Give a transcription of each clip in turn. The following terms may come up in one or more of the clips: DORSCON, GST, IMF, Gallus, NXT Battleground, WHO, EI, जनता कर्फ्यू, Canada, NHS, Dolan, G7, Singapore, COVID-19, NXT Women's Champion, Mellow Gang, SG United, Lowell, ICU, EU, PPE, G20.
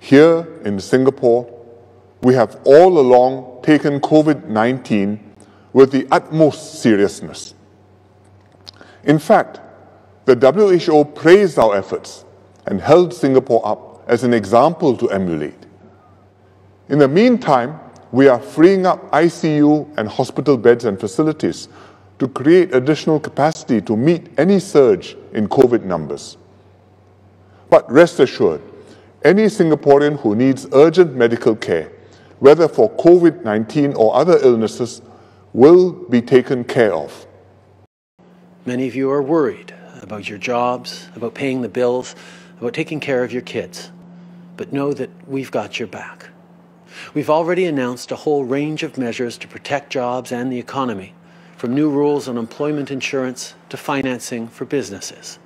Here in Singapore, we have all along taken COVID-19 with the utmost seriousness. In fact, the WHO praised our efforts and held Singapore up as an example to emulate. In the meantime, we are freeing up ICU and hospital beds and facilities to create additional capacity to meet any surge in COVID numbers. But rest assured, any Singaporean who needs urgent medical care, whether for COVID-19 or other illnesses, will be taken care of. Many of you are worried about your jobs, about paying the bills, about taking care of your kids. But know that we've got your back. We've already announced a whole range of measures to protect jobs and the economy, from new rules on employment insurance to financing for businesses.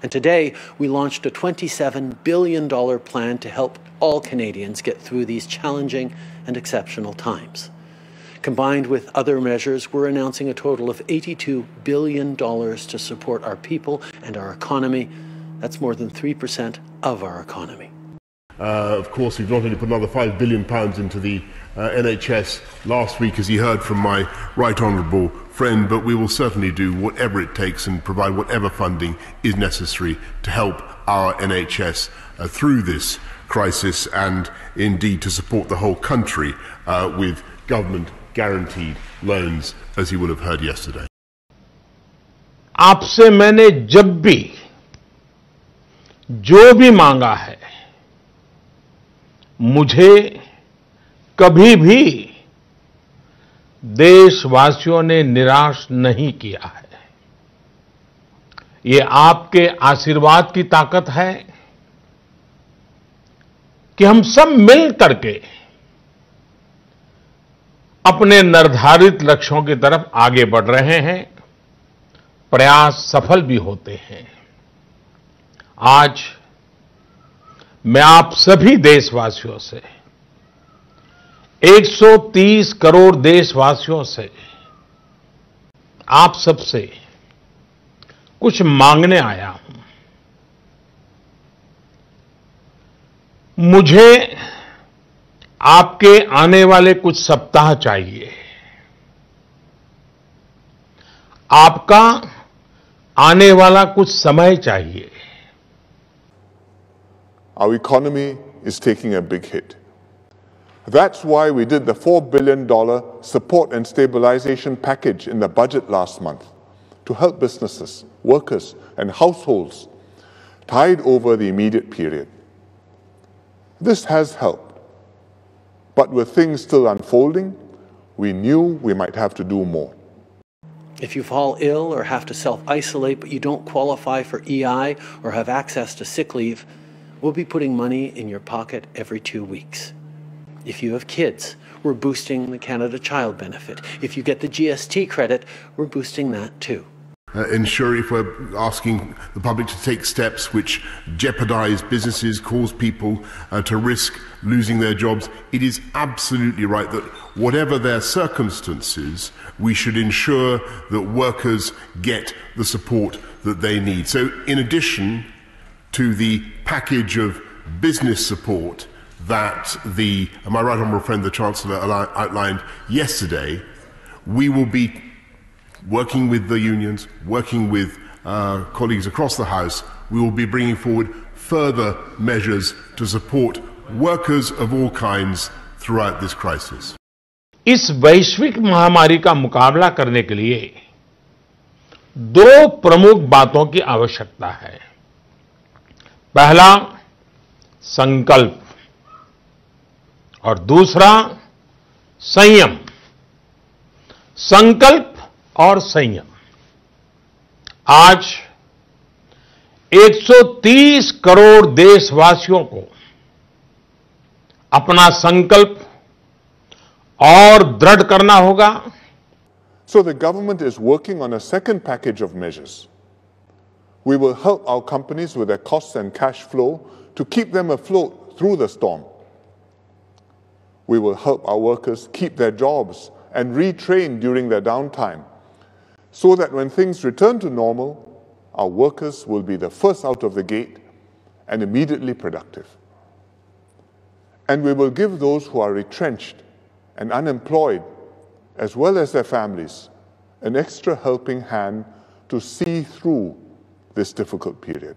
And today, we launched a $27 billion plan to help all Canadians get through these challenging and exceptional times. Combined with other measures, we're announcing a total of $82 billion to support our people and our economy. That's more than 3% of our economy. Of course, we've not only put another £5 billion into the NHS last week, as you heard from my right honourable friend, but we will certainly do whatever it takes and provide whatever funding is necessary to help our NHS through this crisis and indeed to support the whole country with government guaranteed loans, as you would have heard yesterday. आपसे मैंने जब भी, जो भी मांगा है, मुझे कभी भी देशवासियों ने निराश नहीं किया है। ये आपके आशीर्वाद की ताकत है कि हम सब मिल करके अपने निर्धारित लक्ष्यों की तरफ आगे बढ़ रहे हैं, प्रयास सफल भी होते हैं। आज मैं आप सभी देशवासियों से 130 करोड़ देशवासियों से आप सबसे कुछ मांगने आया हूं। मुझे आपके आने वाले कुछ सप्ताह चाहिए, आपका आने वाला कुछ समय चाहिए। Our economy is taking a big hit. That's why we did the $4 billion support and stabilisation package in the budget last month to help businesses, workers and households tide over the immediate period. This has helped, but with things still unfolding, we knew we might have to do more. If you fall ill or have to self-isolate but you don't qualify for EI or have access to sick leave, we'll be putting money in your pocket every 2 weeks. If you have kids, we're boosting the Canada Child Benefit. If you get the GST credit, we're boosting that too. Ensure if we're asking the public to take steps which jeopardise businesses, cause people to risk losing their jobs, it is absolutely right that whatever their circumstances, we should ensure that workers get the support that they need. So in addition to the package of business support that my right honourable friend the Chancellor outlined yesterday, we will be working with the unions, working with colleagues across the House. We will be bringing forward further measures to support workers of all kinds throughout this crisis. इस वैश्विक महामारी का मुकाबला करने के लिए दो प्रमुख बातों की आवश्यकता है। पहला संकल्प और दूसरा संयम। संकल्प और संयम। आज 130 करोड़ देशवासियों को अपना संकल्प और दृढ़ करना होगा। So the government is working on a second package of measures. We will help our companies with their costs and cash flow to keep them afloat through the storm. We will help our workers keep their jobs and retrain during their downtime, so that when things return to normal, our workers will be the first out of the gate and immediately productive. and we will give those who are retrenched and unemployed, as well as their families, an extra helping hand to see through this difficult period.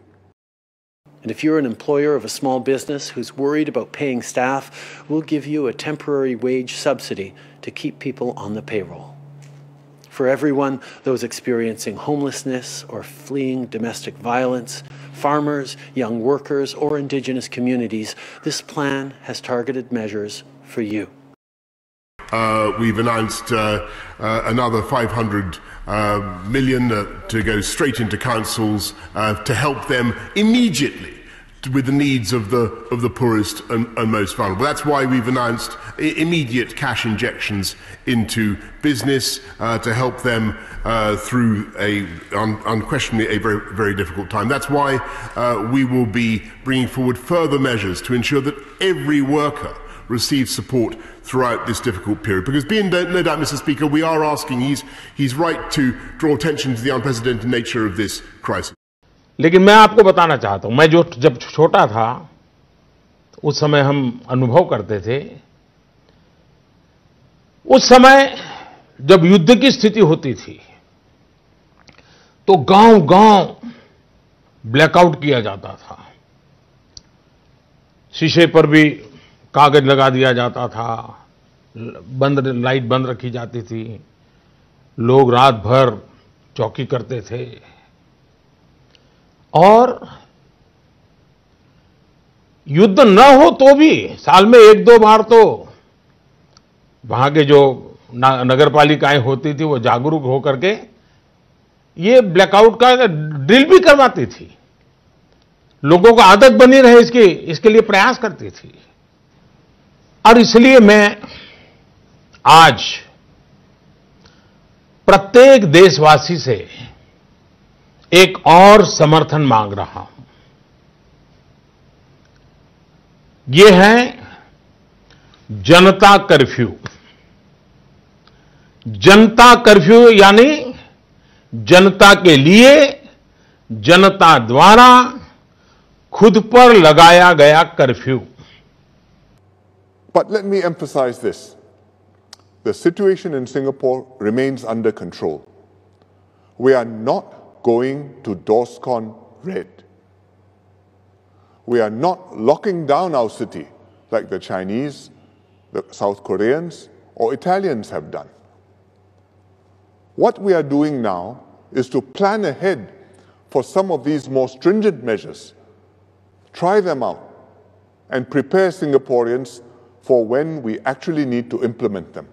And if you're an employer of a small business who's worried about paying staff, we'll give you a temporary wage subsidy to keep people on the payroll. For everyone, those experiencing homelessness or fleeing domestic violence, farmers, young workers, or Indigenous communities, this plan has targeted measures for you. We've announced another 500 million to go straight into councils to help them immediately with the needs of the poorest and most vulnerable. That's why we've announced immediate cash injections into business to help them through unquestionably a very, very difficult time. That's why we will be bringing forward further measures to ensure that every worker receive support throughout this difficult period. Because no doubt, Mr. Speaker, we are asking, he's right to draw attention to the unprecedented nature of this crisis. लेकिन मैं आपको बताना चाहता हूं, मैं जब छोटा था उस समय हम अनुभव करते थे, उस समय जब युद्ध की स्थिति होती थी तो गांव-गांव ब्लैकआउट किया जाता था, शीशे पर भी कागज लगा दिया जाता था, लाइट बंद रखी जाती थी, लोग रात भर चौकी करते थे और युद्ध न हो तो भी साल में एक दो बार तो वहां के जो नगरपालिकाएं होती थी वो जागरूक होकर के ये ब्लैकआउट का ड्रिल भी करवाती थी, लोगों को आदत बनी रहे इसके लिए प्रयास करती थी। और इसलिए मैं आज प्रत्येक देशवासी से एक और समर्थन मांग रहा हूं, ये है जनता कर्फ्यू। जनता कर्फ्यू यानी जनता के लिए, जनता द्वारा खुद पर लगाया गया curfew. But let me emphasize this. The situation in Singapore remains under control. We are not going to DORSCON red. We are not locking down our city like the Chinese, the South Koreans, or Italians have done. What we are doing now is to plan ahead for some of these more stringent measures, try them out, and prepare Singaporeans for when we actually need to implement them.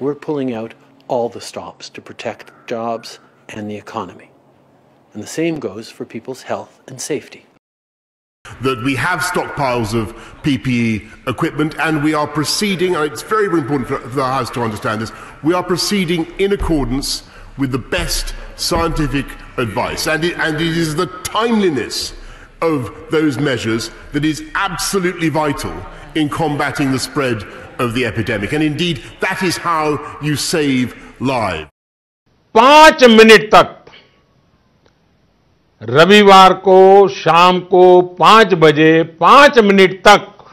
We're pulling out all the stops to protect jobs and the economy. And the same goes for people's health and safety. That we have stockpiles of PPE equipment and we are proceeding, and it's very, very important for the House to understand this, we are proceeding in accordance with the best scientific advice. And it is the timeliness of those measures that is absolutely vital in combating the spread of the epidemic. And indeed, that is how you save lives. 5 minutes तक रविवार को शाम को 5 बजे 5 minute तक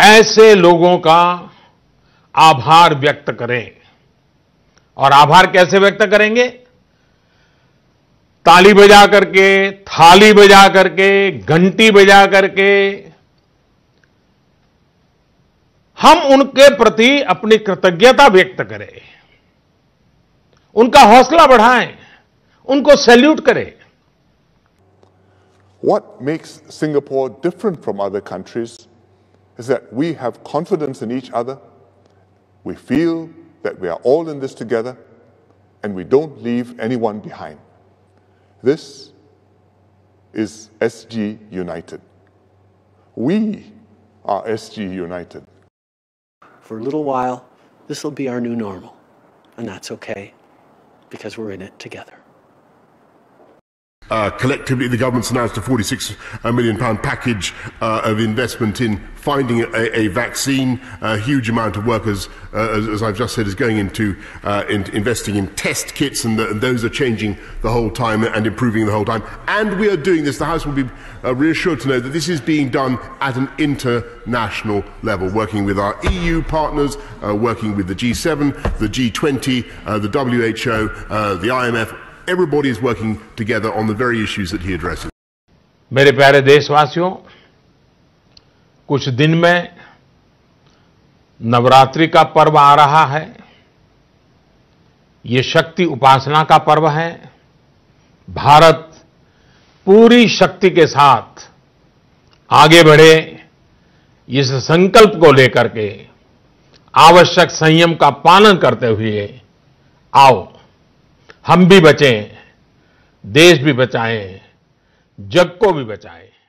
ऐसे लोगों का आभार व्यक्त करें। और आभार कैसे व्यक्त करेंगे? ताली बजा करके, थाली बजा करके, घंटी बजा करके हम उनके प्रति अपनी कृतज्ञता व्यक्त करें, उनका हौसला बढ़ाएं, उनको सैल्यूट करें। What makes Singapore different from other countries is that we have confidence in each other, we feel that we are all in this together, and we don't leave anyone behind. This is SG United. We are SG United. For a little while, this will be our new normal, and that's okay, because we're in it together. Collectively, the government's announced a £46 million package of investment in finding a vaccine. A huge amount of work, as I've just said, is going into investing in test kits, and those are changing the whole time and improving the whole time. And we are doing this. The House will be reassured to know that this is being done at an international level, working with our EU partners, working with the G7, the G20, the WHO, the IMF. Everybody is working together on the very issues that he addresses. मेरे प्यारे देशवासियों, कुछ दिन में नवरात्रि का पर्व आ रहा है। ये शक्ति उपासना का पर्व है। भारत पूरी शक्ति के साथ आगे बढ़े, इस संकल्प को लेकर के आवश्यक संयम का पालन करते हुए आओ, हम भी बचें, देश भी बचाएं, जग को भी बचाएं।